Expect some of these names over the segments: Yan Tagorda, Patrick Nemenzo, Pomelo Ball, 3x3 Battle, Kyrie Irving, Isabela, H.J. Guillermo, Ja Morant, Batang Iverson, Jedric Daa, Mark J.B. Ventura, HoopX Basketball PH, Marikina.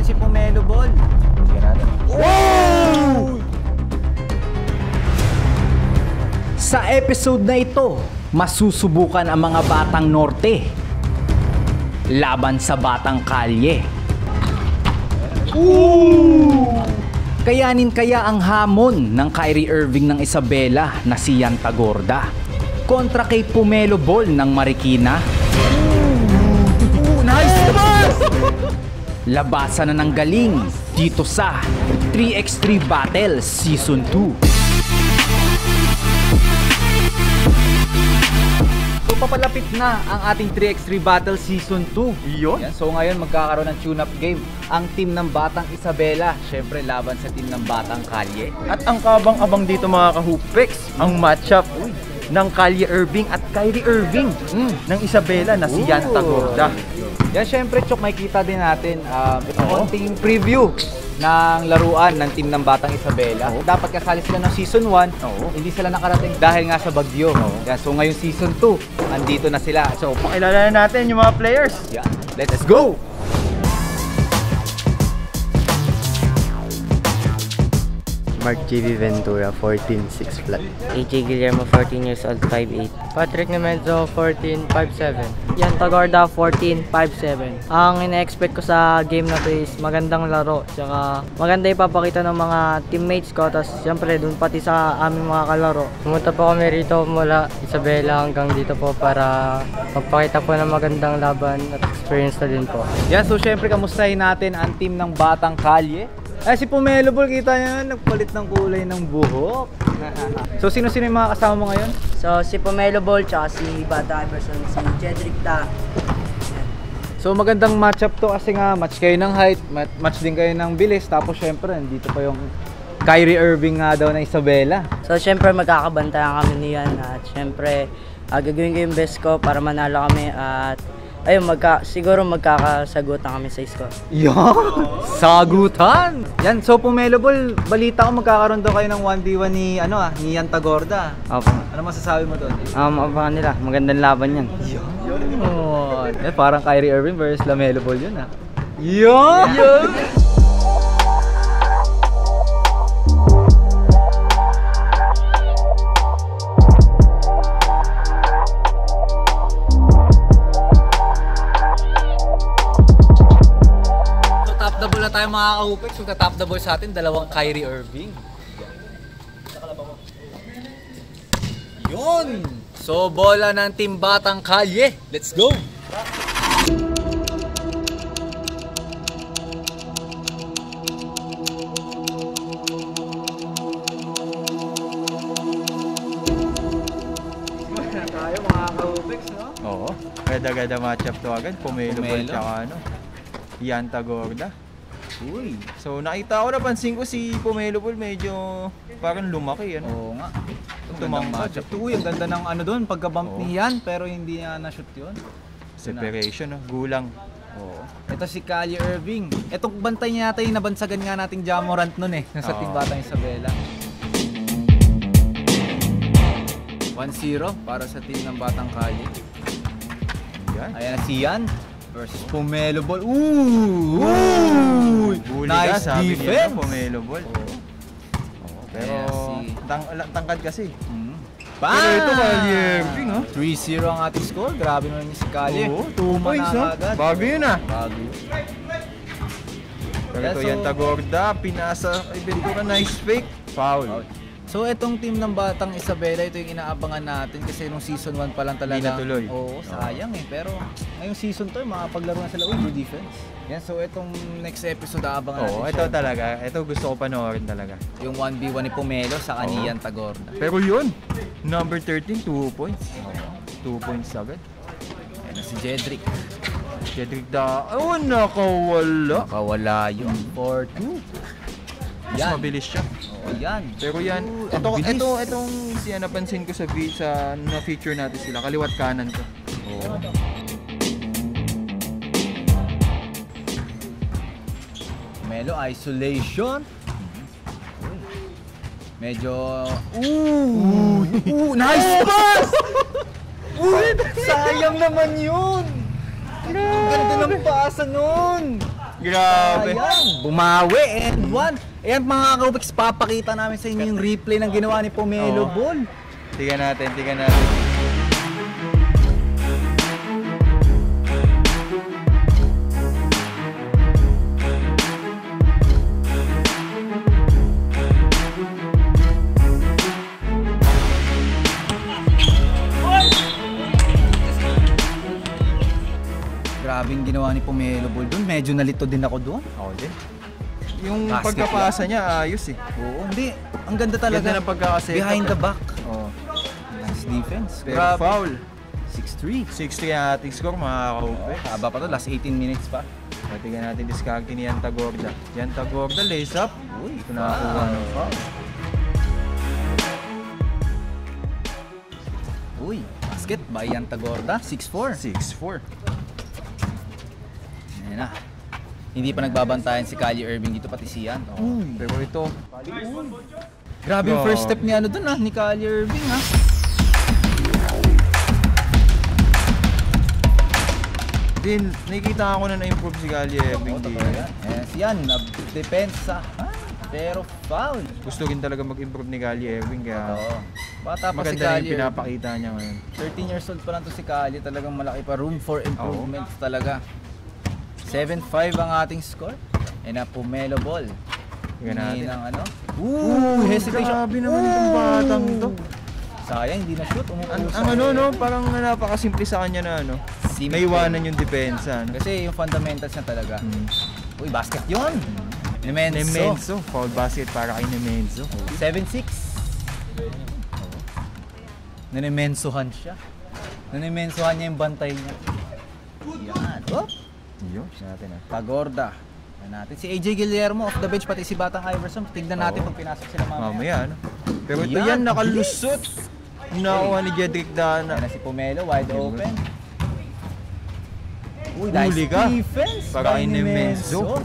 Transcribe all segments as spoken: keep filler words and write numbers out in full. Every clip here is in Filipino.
ngayon si Pomelo Ball. Wow! Sa episode na ito, masusubukan ang mga batang norte laban sa batang kalye. Ooh! Kayanin kaya ang hamon ng Kyrie Irving ng Isabela na si Yan Tagorda kontra kay Pomelo Ball ng Marikina? Ooh, nice! Labasan na ng galing dito sa three by three Battle Season two. So papalapit na ang ating three by three Battle Season two. Iyon? Yan, so ngayon magkakaroon ng tune-up game. Ang team ng Batang Isabela, syempre laban sa team ng Batang Kalye. At ang kabang-abang dito mga ka-HoopX, ang matchup ng Kyrie Irving at Kyrie Irving mm. ng Isabela na si Yan Tagorda. Yan, syempre, Chok, makikita din natin um, ito konting preview ng laruan ng team ng Batang Isabela. Oo. Dapat kasali sila ng Season one, oo, hindi sila nakarating dahil nga sa bagyo. Yan, so ngayon Season two, andito na sila. So pakilala na natin yung mga players. Yan, let's go! Mark J B. Ventura, fourteen, six flat. H J. Guillermo, fourteen years old, five eight. Patrick Nemenzo, fourteen, five seven. Yan Tagorda, fourteen, five seven. Ang ina-expect ko sa game na to is magandang laro. Tsaka maganda ipapakita ng mga teammates ko. Tapos syempre dun pati sa aming mga kalaro. Pumunta po kami rito mula Isabela hanggang dito po para magpakita po ng magandang laban at experience na din po. Yan, yeah, so syempre kamustahin natin ang team ng Batang Kalye. Ay, si Pomelo Ball, kita nyo, nagpalit ng kulay ng buhok. So, sino-sino yung mga kasama mo ngayon? So, si Pomelo Ball, tsaka si Batang Iverson, si Jedric Daa. So, magandang matchup to kasi nga, match kayo ng height, match din kayo ng bilis. Tapos, syempre, nandito pa yung Kyrie Irving nga daw na Isabela. So, syempre, magkakabantayan kami niyan. At syempre, uh, gagawin ko yung best ko para manalo kami at ayun, magka, siguro magkakasagutan kami sa isko. Yan! Yeah. Sagutan! Yan, so Pomelo Ball, balita ko magkakaroon daw kayo ng one v one ni, ano ah, ni Yan Tagorda. Opo. Ano masasabi mo doon? Um, abangan nila, magandang laban yan. Yan! Yeah. Oh, eh, parang Kyrie Irving versus Lamelo Ball yun ah. Yan! Yeah. Yeah. Tayo mga ka-HoopX, yung ka-top the ball sa atin, dalawang Kyrie Irving. Yun! So, bola ng team Batang Kalye. Let's go! Tayo mga ka-HoopX, no? Oo. Gada-gada matchup to agad. Pomelo Ball tsaka ano, Yan Tagorda. Uy. So nakita ko, napansin ko si Pomelo Ball medyo parang lumaki yan. Oo nga. Tumangka. Uy, ang ganda ng ano doon, pagka-bump niyan pero hindi niya na-shoot yun. Separation, no? Gulang. Oo. Ito si Kyrie Irving. Itong bantay niya natin, nabansagan nga nating Ja Morant noon eh, nasa team Batang Isabela. one zero para sa team ng Batang Kalye. Yan. Ayan na si Yan versus Pomelo Ball. Ooh! Ooh! Nice ka, defense! Niya na, Pomelo Ball. Oo. Oo, pero si... tang tangkad kasi. Mm. Bam! Pero ito Kyrie Irving, no? three zero ang ating score. Grabe naman si Kyrie. Oo, two points, no? Bago yun, ah. Bago. Pero ito, Yan Tagorda. Pinasa kay Ventura. Nice fake. Foul. So, itong team ng Batang Isabela, ito yung inaabangan natin kasi nung season one pa lang talaga. Hindi natuloy. Oo, sayang eh. Pero ngayong season two, makapaglaro na sila. Uy, good defense. Yan, so itong next episode, aabangan natin. Oo, ito siya talaga. Ito gusto ko panoorin talaga. Yung one v one ni Pomelo sa kaniyan Tagorda. Pero yun, number thirteen, two points. two points agad. Ayan si Jedric. Jedric Daa. Oh, nakawala. Nakawala yung four two. Mas mabilis siya. Oo, yan. Pero yan, ooh, ito, ito, itong siya napansin ko sa, sa na-feature natin sila, kaliwat kanan ko. Oo. Pomelo, isolation. Medyo... Ooh! Ooh! Nice pass! Ooh! Sayang naman yun! Ang ganda ng pasa nun! Grabe. Ayan, bumawi and one. Ayan mga ka-HoopX, papakita namin sa inyo yung replay ng ginawa ni Pomelo oh. Ball. Tigan natin, tigan natin. Grabing ginawa ni Pomelo Ball doon. Medyo nalito din ako doon. Ako din. Yung basket pagkapasa lang niya, ayos eh. Oo, hindi. Ang ganda talaga. Ganda ng pagkakaseta. Behind the back. Oo. Nice defense. Pero foul. six three. six three ang ating score mga ka-HoopX. Haba pa to. Last eighteen minutes pa. Patigyan natin discarding ni Yan Tagorda. Yan Tagorda, lace up. Uy, ito na ako ng foul. Uy, basket by Yan Tagorda. six four. six four. Ayan na. Hindi pa nagbabantayan si Kyrie Irving dito pati si Yan. Oh. Pero ito, grabe yung first step ni ano doon ah, ni Kyrie Irving ha. Din, nakikita ko na na-improve si Kyrie Irving oh, dito. Eh si Yan, depensa. Ah, pero foul. Gusto rin talaga mag-improve ni Kyrie Irving kaya. Oo. Bata pa si Kyrie. Maganda yung pinapakita niya ngayon. thirteen years old pa lang to si Kyrie, talagang malaki pa room for improvements oh. talaga. seven five ang ating score. Ayan na, Pomelo Ball. Tignan natin. Ng, ano? Ooh, hesitation. Grabe naman itong batang to. Sayang, hindi na-shoot. Ang ano, no? Parang napakasimple sa kanya na, ano? Naiwanan yung depensa. No? Kasi yung fundamentals na talaga. Mm. Uy, basket yun. Nemenzo. Nemenzo. Foul basket para kay Nemenzo. seven six. Nanemensohan siya. Nanemensohan niya yung bantay niya. Yan. Oops. Yo, natin ah. Tagorda. Natin si H J. Guillermo off the bench pati si Batang Iverson. Tignan natin kung pinasok sila mamaya. Mamaya ano. Pero ito yan nakalusot. Nakuha ni Jedric Daa na. Si Pomelo wide open. Uy, nice defense para kay Nemenzo.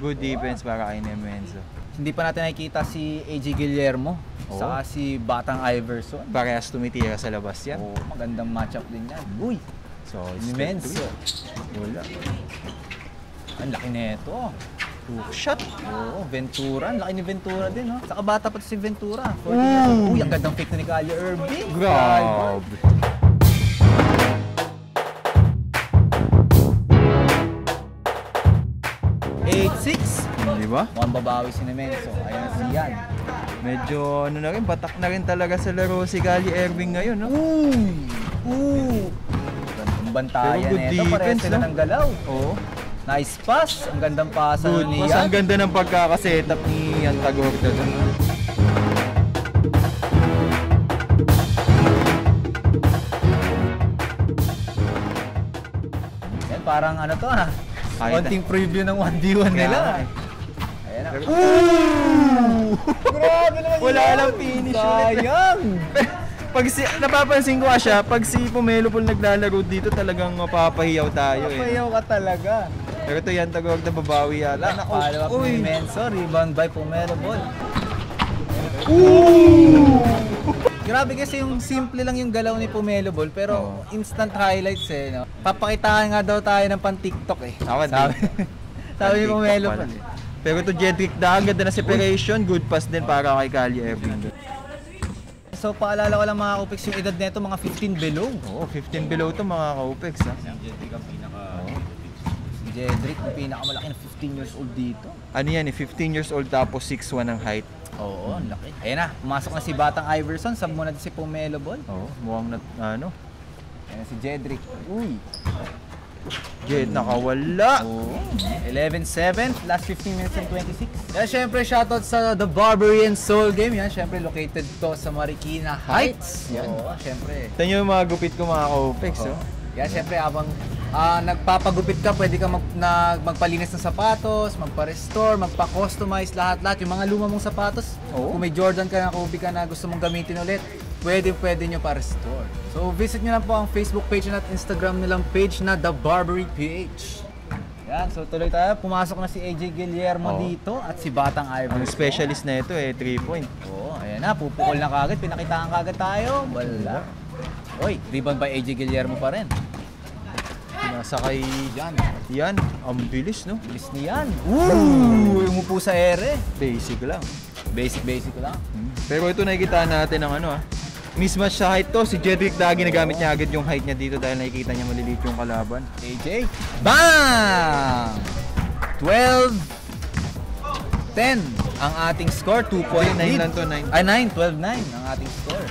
Good defense para kay Nemenzo. Hindi pa natin nakikita si H J. Guillermo sa si Batang Iverson. Parehas tumitira sa labas yan. Oh, magandang matchup din yan. Uy. So, Nemenzo. Wala. Ang laki nito. Hook shot. Oo, Ventura. Ang laki ni Ventura din, no? Saka bata pa si Ventura. Uy, ang gandang pick na ni Kyrie Irving. Grabe. eight six. Di ba? Mukhang babawi si Nemenzo. Ayan si Yan. Medyo, ano na rin, batak na rin talaga sa laro si Kyrie Irving ngayon, no? Uy! Uy! Bantayan nito, pareho sila ng galaw. Oo. Nice pass, ang gandang pasa ni Yan. Mas ang ganda ng pagkakasetup ni Yan Tagorda. Yan, parang ano to ha? Konting preview ng one v one nila. Ayan na. Ooh! Grabe naman yun! Wala lang finish ulit. Sayang! Pag si, napapansin ko siya, pag si Pomelo Ball naglalaro dito, talagang mapapahiyaw tayo eh. Mapapahiyaw ka talaga. Pero ito Yan Tagorda babawi yala. Naku, follow up ni Nemenzo, rebound by Pomelo Ball. Ooh! Grabe kasi yung simple lang yung galaw ni Pomelo Ball, pero oh. instant highlights eh. No? Papakitaan nga daw tayo ng pan-TikTok eh. Ako, sabi, sabi ni Pomelo Ball. Pero ito Jedric Daa, ganda na separation, good pass din para kay Kyrie Irving. So paalala ko lang mga ka-HoopX yung edad nito mga fifteen below. Oo, fifteen below to mga ka-HoopX ha. Si Jedric ang pinaka Si Jedric ang pinakamalaki na fifteen years old dito. Ano yan eh, fifteen years old tapos six one ang height. Oo, ang laki. Ayan na, pumasok na si Batang Iverson, sab muna din si Pomelo Ball. Oo, mukhang ano. Ayan si Jedric. Uy! Jed, nakawala! eleven seven, last fifteen minutes and twenty-six. Yan, syempre, shoutout sa The Barbarian Soul Game. Yan, syempre, located to sa Marikina Heights. Yan, syempre. Ito nyo yung mga gupit ko, mga ka-HoopX. Yan, syempre, habang nagpapagupit ka, pwede ka magpalinis ng sapatos, magpa-restore, magpa-customize, lahat-lahat. Yung mga luma mong sapatos, kung may Jordan ka na, Kobe ka na, gusto mong gamitin ulit, pwede, pwede nyo pa-restore. So, visit nyo lang po ang Facebook page at Instagram nilang page na The Barbary P H. Yan, so tuloy tayo. Pumasok na si H J. Guillermo oh. dito at si Batang Iverson. Ang specialist na ito eh, three point. Oo, oh, ayan na. Pupukol na kagad. Pinakitaan kagad tayo. Wala. Oy, rebound by H J. Guillermo pa rin. Nasa kay Yan. Yan. Ang bilis, no? Bilis ni Yan. Ooh! Umupo sa ere. Basic lang. Basic, basic lang. Hmm. Pero ito nakikita natin ang ano, ah. Mismatch sa height to. Si Jedric Daa, ginagamit niya agad yung height niya dito dahil nakikita niya maliliit yung kalaban. A J. Bang! twelve ten ang ating score. two point nine lang to. nine. Ay, nine. twelve nine ang ating score.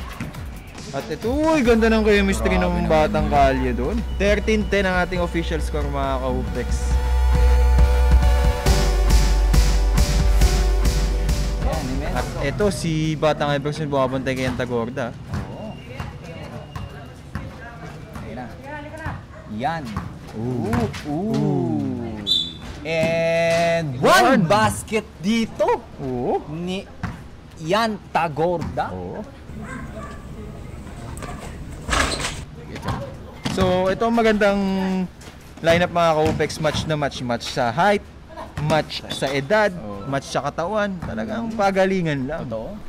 At ito, uy, ganda ng chemistry ng Batang Kalye doon. thirteen ten ang ating official score, mga ka-HoopX. At ito, si Batang Iverson bumabuntay kay Yan Tagorda. Oo. Ayan na. Yan. Ooh. Ooh. And one basket dito. Oo. Ni Yan Tagorda. Oo. So, ito ang magandang lineup mga ka-HoopX, match na match, match sa height, match sa edad, match sa katawan, talagang pagalingan lang. Totoo.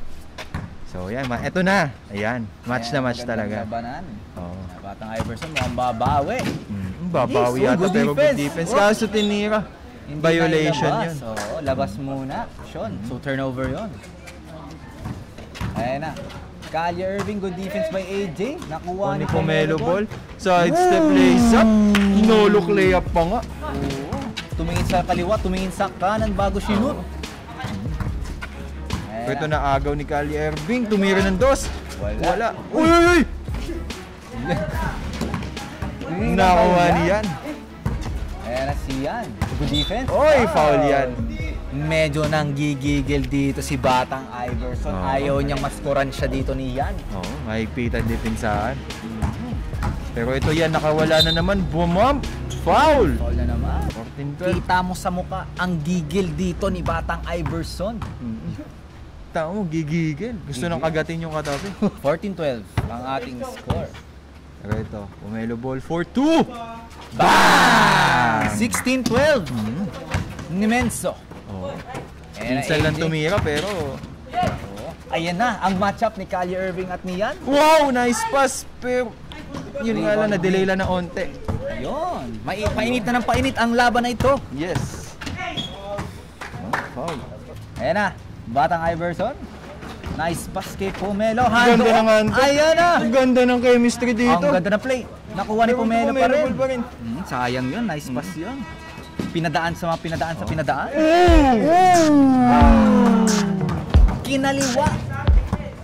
So, yan, ito na. Ayan, match na match talaga. Magandang labanan. Oo. Batang Iverson, mukhang babawi. Mm, babawi yata, pero good defense. Kaso tinira. Violation yun. Oo, labas muna. So, turnover yun. Ayan na. Kyrie Irving, good defense by A J. Nakuha ni Pomelo Ball. Sidestep layup. No-look layup pa nga. Tumingin sa kaliwa, tumingin sa kanan bago sinut. Ito na agaw ni Kyrie Irving. Tumira ng dos. Wala. Uy, uy, uy! Nakuha niyan. Ayan na si Yan. Good defense. Uy, foul yan. Medyo nanggigigil dito si Batang Iverson. Oh. Ayaw niyang maskoran siya dito ni Yan. Oo, oh, mahigpitan din saan. Mm-hmm. Pero ito Yan, nakawala na naman. Bumump! Foul! Foul na naman. fourteen twelve. Kita mo sa muka ang gigil dito ni Batang Iverson. Mm-hmm. Tao, gigigil. Gusto gigil. Nang kagatin yung katabi. fourteen twelve ang ating score. Pero ito, Pomelo Ball four two! Bang! sixteen twelve! Mm-hmm. Nemenzo. Minsan lang tumira pero... Ayan na, ang matchup ni Kyrie Irving at ni Yan. Wow, nice pass! Pero yun nga lang, na-delay lang na onte. Ayun, painit na ng painit ang laban na ito. Yes. Ayan na, Batang Iverson. Nice pass kay Pomelo. Ang ganda ng onte. Ayan na! Ang ganda ng chemistry dito. Ang ganda na play. Nakuha ni Pomelo pa rin. Sayang yun, nice pass yun. Pinadaan sa mga pinadaan sa pinadaan. Kinaliwa.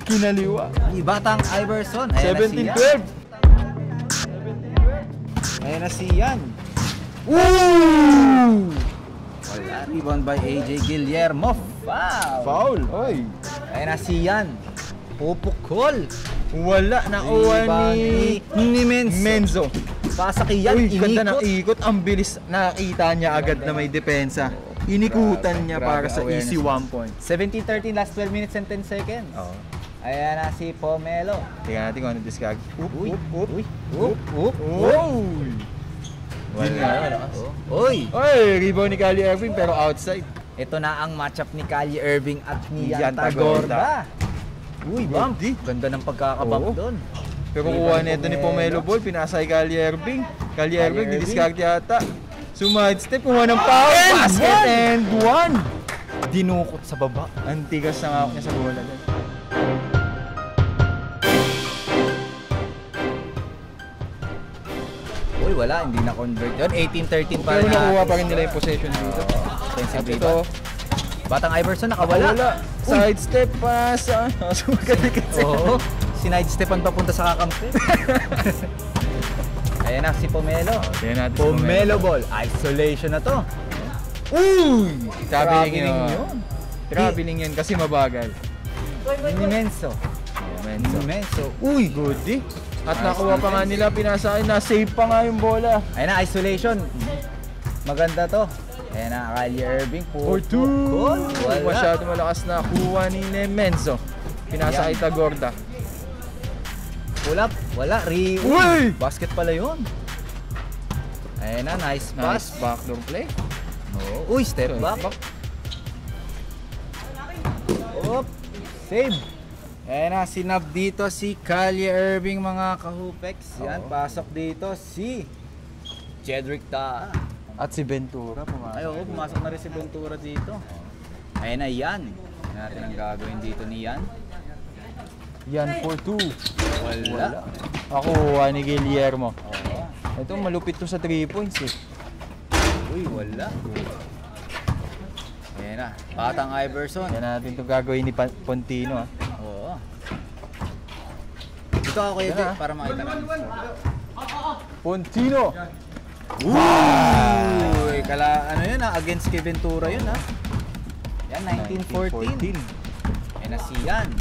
Kinaliwa. Ni Batang Iverson. seventeen twelve. Ayan na si Yan. Ooh! Wala. Rebound by H J. Guillermo. Foul. Foul. Oy. Ayan na si Yan. Pupukol. Wala. Nakuha ni Nemenzo. Pasakyan, uy, inikot. Uy, ganda ng ikot. Ang bilis. Nakita niya agad na may depensa. Inikutan niya para sa easy one point. seventeen thirteen, last twelve minutes and ten seconds. Oo. Ayan na si Pomelo. Tingnan natin kung ano diskag. Oop, oop, oop, oop, oop, oop. Wala. Uy! Uy! Rebound ni Kyrie Irving pero outside. Ito na ang matchup ni Kyrie Irving at ni Yan Tagorda. Uy, bump. Ganda ng pagkakabump doon. Pero kukuha nito ni Pomelo Ball, pinasa kay Kyrie Irving. Kyrie Irving, didiskarte yata. Sumidestep, kuha ng foul. Basket and one! Dinukot sa baba. Ang tigas ng hawak niya sa bola. Uy, wala. Hindi na-convert yun. eighteen thirteen pa rin. Pero nakuha pa rin nila yung possession dito. At ito, Batang Iverson nakawala. Sidestep pa sa... Sumagalikat sila. Oo. Sinidestepan papunta sa kakampi. Ayan na si Pomelo. Ayan natin Pomelo Ball. Isolation na to. Uy! Traveling yun. Traveling yun kasi mabagal. Nemenzo. Nemenzo. Uy! Good. At nakuha pa nga nila. Pinasakin. Nasave pa nga yung bola. Ayan na. Isolation. Maganda to. Ayan na. Kyrie Irving. four two. Masyado malakas na. Kuha ni Nemenzo. Pinasa kay Tagorda. Wala, wala, re... Uy! Basket pala yun. Ayan na, nice pass. Nice backdoor play. Oo. Uy, step back. Oop, save. Ayan na, sinab dito si Kyrie Irving, mga ka-HoopX. Yan, pasok dito si Jedric Daa. At si Ventura pumasok. Ay, oo, pumasok na rin si Ventura dito. Ayan na, Yan. Ayan natin ang gagawin dito ni Yan. Yan for two. Wala. Wala. Ako, uh, ni Guillermo. Oh. Ito, malupit to sa three points eh. Uy, wala. Ayan na, Batang Iverson. Ayan natin ito gagawin ni Pontino ah. Oo. Ito ako yun eh, para makita natin. Pontino! Uy! Kala, ano yun ah, against kay Ventura yun ah. Yan, nineteen fourteen. Ayan na si Yan.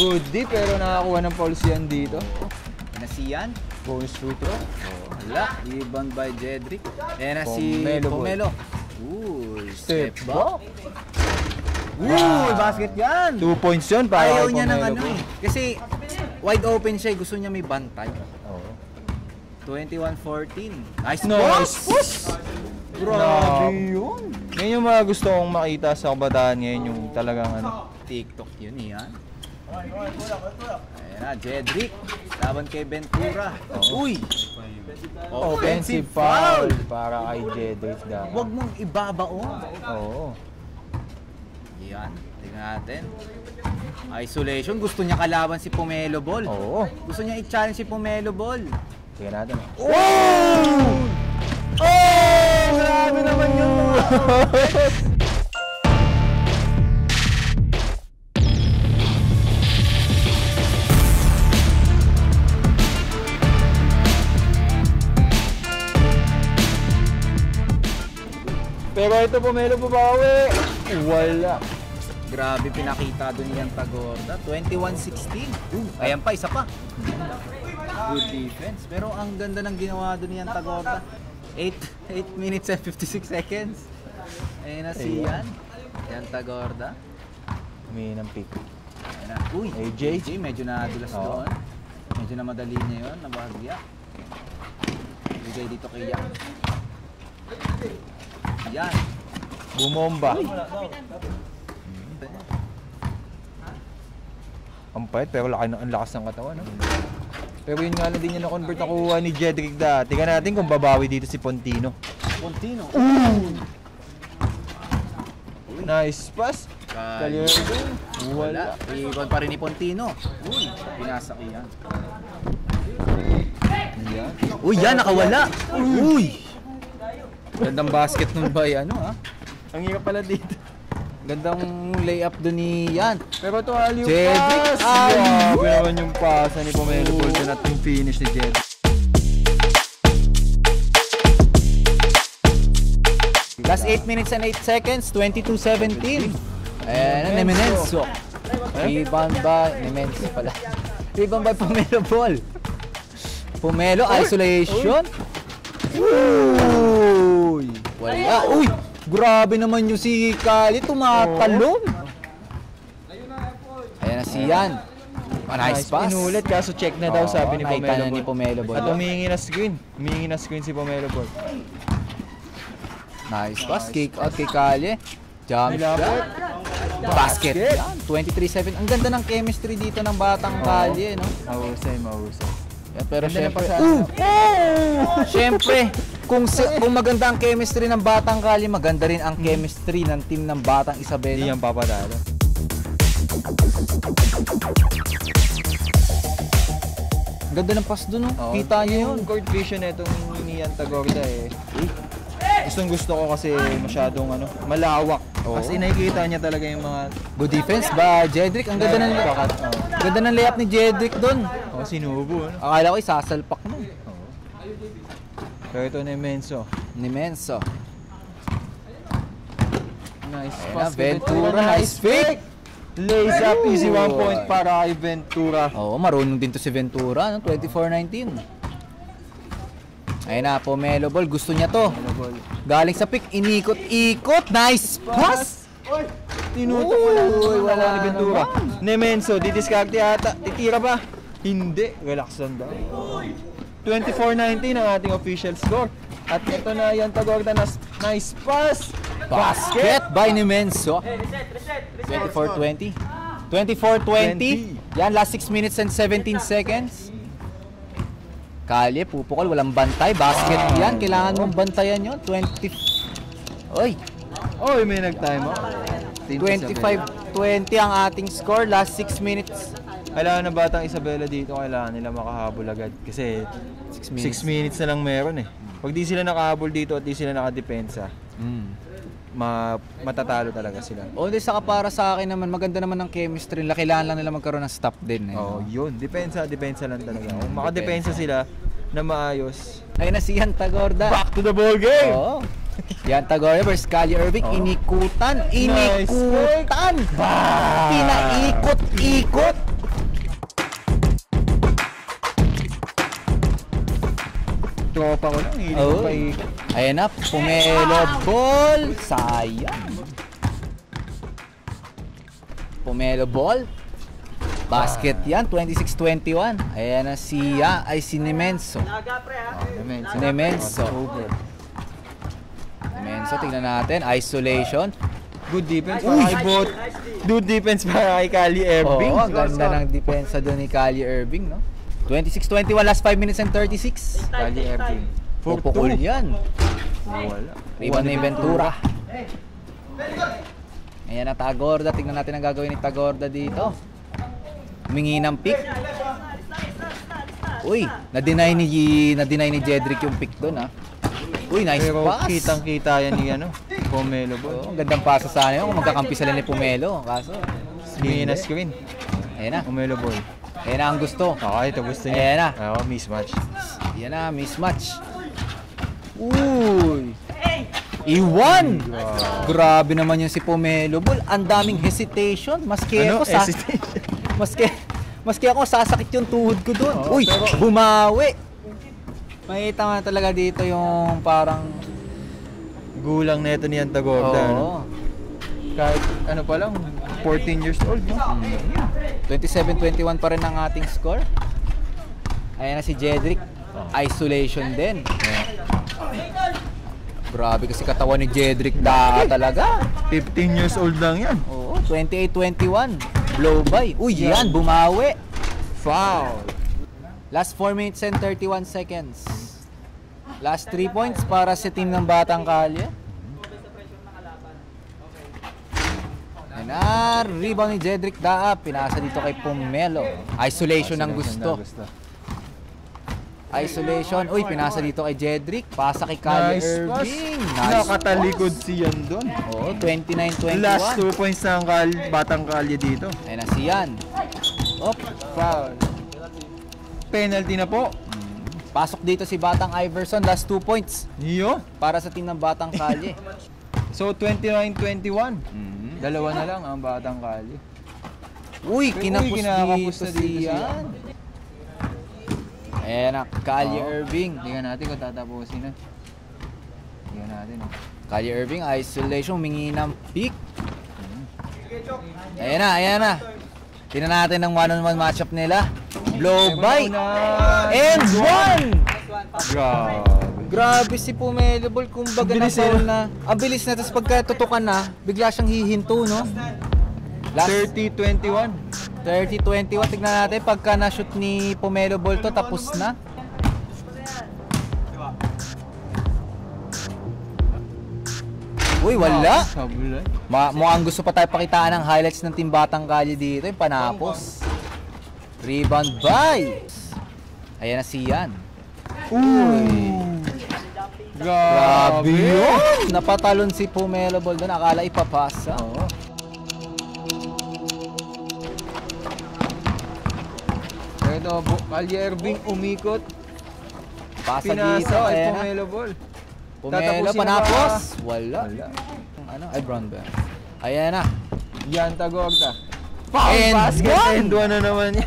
Good D, pero nakakuha ng foul si Yan dito. Ayan na si Yan. Bonus free throw. Wala, rebound by Jedric. Ayan na si Pomelo. Uy, step back. Uy, basket yan. Two points yun para kay Pomelo. Ayaw niya ng ano eh. Kasi wide open siya eh. Gusto niya may bantay. twenty-one fourteen. Nice boss! Grabe yun! Ngayon yung mga gusto kong makita sa kabataan ngayon, yung talagang ano, TikTok yun yan. Ayan na, Jedric. Laban kay Ventura. Uy! Offensive foul! Para kay Jedric Daa. Huwag mong ibabaon. Oo. Yan. Tingnan natin. Isolation. Gusto niya kalaban si Pomelo Ball. Oo. Gusto niya i-challenge si Pomelo Ball. Tingnan natin. Oh! Oh! Grabe naman yun! Pero ito Pomelo babawi. Wala. Grabe pinakita doon yan Tagorda. twenty-one sixteen. Ayan pa, isa pa. Good defense. Pero ang ganda ng ginawa doon yan, Tagorda. eight minutes and fifty-six seconds. Ayan na si Yan. Yan, Tagorda. Humingi ng pick. Ayan na. Uy, A J. Medyo nadulas doon. Medyo na madali niya yun. Nabahagya. Bigay dito kay Yan. Yan. Bumomba. Ang pahit pero ang lakas ng katawan. Pero yun nga na din niya na-convert nakuha ni Jedric Daa. Tingnan natin kung babawi dito si Pontino. Pontino? Ooh! Nice pass. Kalyo. Wala. Iban pa rin ni Pontino. Uy, pinasak yan. Uy, yan nakawala. Uy! Gandang basket nun ba yan? Ano, ha? Ang hirap pala dito. Gandang layup doon ni Yan. Pero ito aliw pass. Wow, pero naman yung pass ni Pomelo Ball at yung finish ni Jedric. Last eight minutes and eight seconds, twenty-two seventeen. Ayan, Nemenzo. Rebound by Nemenzo pala. Rebound by Pomelo Ball. Pomelo, isolation. Uy! Wala. Uy! Grabe naman yung si Kali, tumatalon. Ayan na si Yan. Nice pass. Inulit kaso check na daw sabi ni Pomelo Ball. At humingi na screen. Humingi na screen si Pomelo Ball. Nice pass. Kick out kay Kali. Jump shot. Basket. twenty-three seven. Ang ganda ng chemistry dito ng batang Kali. Mahusay, mahusay. Pero syempre. Syempre. Kung, si, kung maganda ang chemistry ng Batang Kali, maganda rin ang chemistry ng team ng Batang Isabela. Hindi yan papadala. Ganda ng pass dun, oh. Kita niyo yun. Court vision itong ni Yan Tagorda eh. Gustong gusto ko kasi masyadong ano, malawak. Oh. Kasi nakikita niya talaga yung mga... Good defense ba, Jedric? Ang ganda ng, oh. Ganda ng layup ni Jedric dun. Oh, sinubo. Ano? Akala ko isasalpak mo. Pero ito ni Menzo. Ni Menzo. Nice pass. Ventura, nice pick. Lays up, easy one point para kay Ventura. Oo, marunong din to si Ventura. twenty-four nineteen. Ayun na, Pomelo Ball. Gusto niya to. Galing sa pick, inikot-ikot. Nice pass. Tinutok mo lang. Wala ni Ventura. Ni Menzo, didiskarte ata. Titira ba? Hindi. Relaxan daw. twenty-four nineteen ang ating official score. At ito na Yan Tagorda na nice pass. Basket by Nemenzo. twenty-four twenty. twenty-four twenty. Yan, last six minutes and seventeen seconds. Kalye, pupukol, walang bantay. Basket wow. Yan, kailangan mong bantayan yun. twenty... Oy! Oy, may nag-time out. twenty-five twenty ang ating score. Last six minutes. Kailangan na Batang Isabela dito. Kailangan nila makahabol agad. Kasi six minutes na lang meron eh. Pag di sila nakahabol dito at di sila nakadepensa, mm. ma matatalo talaga sila. O, di saka para sa akin naman, maganda naman ang chemistry nila. Kailangan lang nila magkaroon ng stop din. Eh, oh, no? Yun. Depensa, depensa lang talaga. Kung makadepensa sila na maayos. Ayun na si Yan Tagorda. Back to the ball game! Oo. Yan Tagorda versus Kyrie Irving. Oh. Inikutan. Inikutan! Nice. Bah! Pinaikot-ikot! Tropa ko lang, hindi oh. pa ikot. Ayan na, Pomelo Ball. Sayang. Pomelo Ball. Basket yan, twenty-six twenty-one. Ayan na siya ay si Nemenzo. Oh, Nemenzo. Nemenzo, tignan natin. Isolation. Good defense. Uy, bot. Good defense para kay Kyrie Irving. Oo, ganda ng depensa doon ni Kyrie Irving, no? twenty-six twenty-one, last five minutes and thirty-six. Kyrie Irving. Pupukul yan. Wala. Rebound ni Ventura. Ayan na Tagorda. Tignan natin ang gagawin ni Tagorda dito. Humingi ng pick. Uy, na-deny ni, na ni Jedric yung pick doon ha. Uy, nice pero pass. Kitang kita yan ni ano, Pomelo Ball. Ang gandang pasa sa ano yun kung magkakampisala ni Pomelo. Kaso, screen na screen. Ayan na. Pomelo Ball. Ayan na ang gusto. Oo, okay, ito gusto niya. Ayan na. Oo, oh, mismatch. Ayan na, mismatch. Uy! Iwan! Wow. Grabe naman yung si Pomelo Ball. Ang daming hesitation. Maski ano? Ako sa... maski, maski ako sasakit yung tuhod ko doon. Oh, uy! Pero... bumawi! Makita mo na talaga dito yung parang... gulang neto ni Yan Tagorda. Oo. Kahit ano pa lang, fourteen years old. No? Mm. twenty-seven twenty-one pa rin ang ating score. Ayan na si Jedric. Isolation din. Yeah. Grabe kasi katawan ni Jedric Daa talaga. fifteen years old lang yan. Oo, twenty-eight twenty-one. Blow by. Uy, yan, yan bumawi. Foul. Last four minutes and thirty-one seconds. Last three points para sa si team ng Batang Kalye. Na rebound ni Jedric Daa, pinasa dito kay Pomelo. Isolation ng gusto. Isolation. Uy, pinasa dito kay Jedric. Pasa kay Kyrie Irving. Nakatalikod si Yan doon. Oo, twenty-nine twenty-one. Last two points ng Batang Kalye dito. Ayan na si Yan. Op, foul. Penalty na po. Pasok dito si Batang Iverson. Last two points. Niyo? Para sa team ng Batang Kalye. So, twenty-nine twenty-one. Dalawa na lang ang Batang Kalye. Uy, kinapos dito siya. Ayan na, Kyrie Irving. Tingnan natin kung tatapusin na. Tingnan natin. Kyrie Irving, isolation, humingi ng pick. Ayan na, ayan na. Tingnan natin ang one-on-one matchup nila. Blow by. And one! Grabe. Grabe si Pomelo Ball, kumbaga na foul na. Ang bilis na, tapos pagkatutukan na, bigla siyang hihinto, no? thirty twenty-one. thirty twenty-one, tignan natin, pagka na-shoot ni Pomelo Ball to, tapos na. Uy, wala! Ma mukhang gusto pa tayo pakitaan ng highlights ng Team Batang Kalye dito, yung panapos. Rebound by! Ayan na si Yan. Uy! Grabe yun! Napatalon si Pomelo Ball doon. Akala ipapasa. Oh. Pero Kyrie Irving umikot. Pasa dito. Ay Pomelo Ball. Pomelo, panapos. Wala. Wala. Ano? Ay, brown ba? Ayan na. Yan Tagorda. And basket. One! And one na naman niya.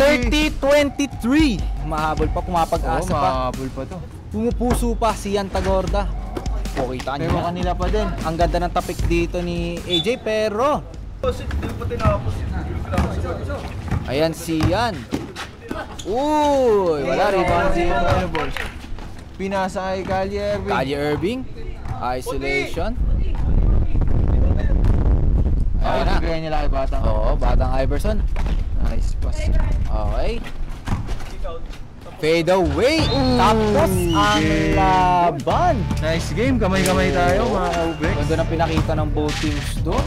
thirty twenty-three. Mahabol pa. Kumapag-asa pa. Mahabol pa to. Pumupuso pa si Yan Tagorda. O, kita nyo. Pero kanila pa din. Ang ganda ng topic dito ni A J, pero... ayan si Yan. Uy, wala rebound dito. Pinasa kay Kyrie Irving. Kyrie Irving. Isolation. Ayan na. Kaya nila kay Batang. Oo, Batang Iverson. Nice pass. Okay. Fade away. Ooh, tapos ang game. Laban. Nice game. Kamay-kamay tayo mga ka-Hubex. Ganda na pinakita ng both teams doon.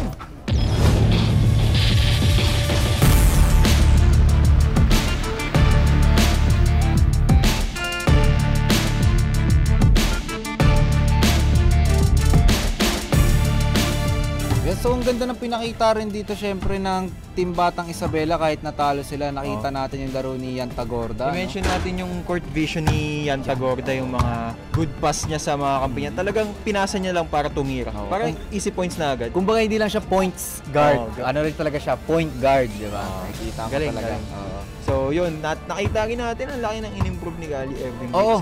So ang ganda ng pinakita rin dito syempre ng Team Batang Isabela, kahit natalo sila, nakita oh. natin yung laro ni Yan Tagorda. I-mention no? natin yung court vision ni Yan Tagorda, yung mga good pass niya sa mga kampi niya. Talagang pinasa niya lang para tumira. Oh. Parang Ay. easy points na agad. Kumbaga hindi lang siya points guard. Oh, ano rin talaga siya, point guard, di ba? Oh. Nakikita mo galing, talaga. Galing. Oh. So yun, nat nakita rin natin ang laki ng in-improve ni Kyrie Irving. Oo. Oh.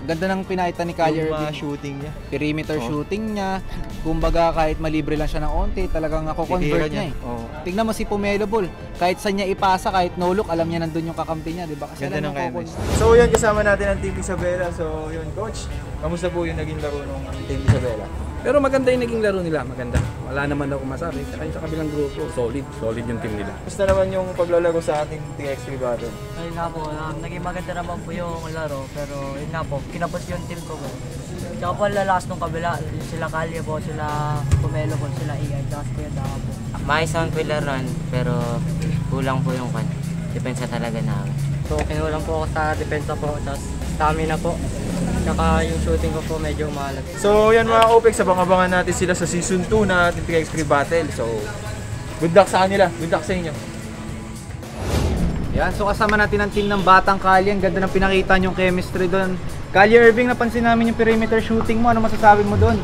Ganda ng pinakita ni Kyrie Irving. Shooting niya. Perimeter oh. shooting niya. Kumbaga kahit malibre lang siya ng onte, talagang nako-convert niya. niya eh. oh. Tingnan mo si Pomelo Ball. Kahit saan niya ipasa, kahit no look, alam niya nandun yung kakampi niya, di ba? Kasi ganda ng chemistry. So yun, kasama natin ang Team Isabela. So yun, coach, kamusta po yung naging laro ng Team Isabela? Pero maganda yung naging laro nila, maganda. Wala naman daw kumasabi. Kahit sa kabilang grupo, solid. Solid yung team nila. Gusto naman yung paglalaro sa ating three by three Battle. Ayun nga po, um, naging maganda naman po yung laro. Pero yun nga po, kinapos yung team ko po. Tsaka po lalakas nung kabila, sila Kalye po, sila Pomelo po, sila Ian, tsaka po yung Daka po. Maayos naman po yung laruan, pero kulang po yung pan. Depensa talaga namin. So kinulang po ako sa depensa po, tapos stamina po. Tsaka yung shooting ko po medyo mahalag. So yan mga ka-Hubex, abang-abangan natin sila sa season two na ating three by three Battle. So good luck sa kanila, good luck sa inyo. Yan, so kasama natin ang team ng Batang Kalye. Ang ganda ng pinakita yung chemistry doon. Kyrie Irving, napansin namin yung perimeter shooting mo, ano masasabi mo doon?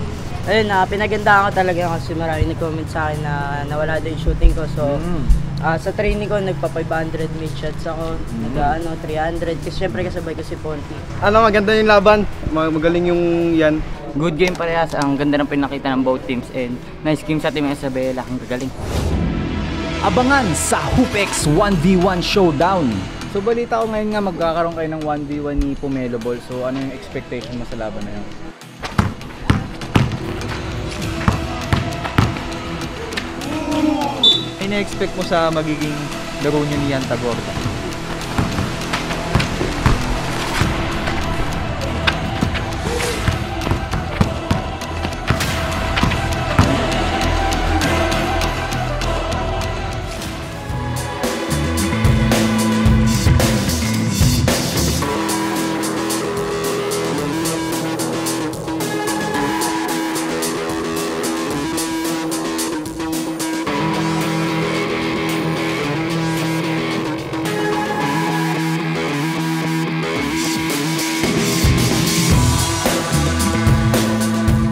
Ayun, uh, pinaganda ako talaga kasi maraming nag-comment sa akin na nawala doon yung shooting ko. So mm. Uh, sa training ko, nagpa-five hundred mid-shots ako, mm. nag-ano, three hundred, kasi syempre kasabay ko si Ponty. Ano, maganda yung laban, Mag magaling yung Yan. Good game parehas, ang ganda ng pinakita ng both teams and nice game sa team Isabela, ang gagaling. Abangan sa HoopX one v one Showdown! So balita ko ngayon nga magkakaroon kayo ng one v one ni Pomelo Ball, so ano yung expectation mo sa laban na yun? Ina-expect mo sa magiging laro niyo ni Yan Tagorda?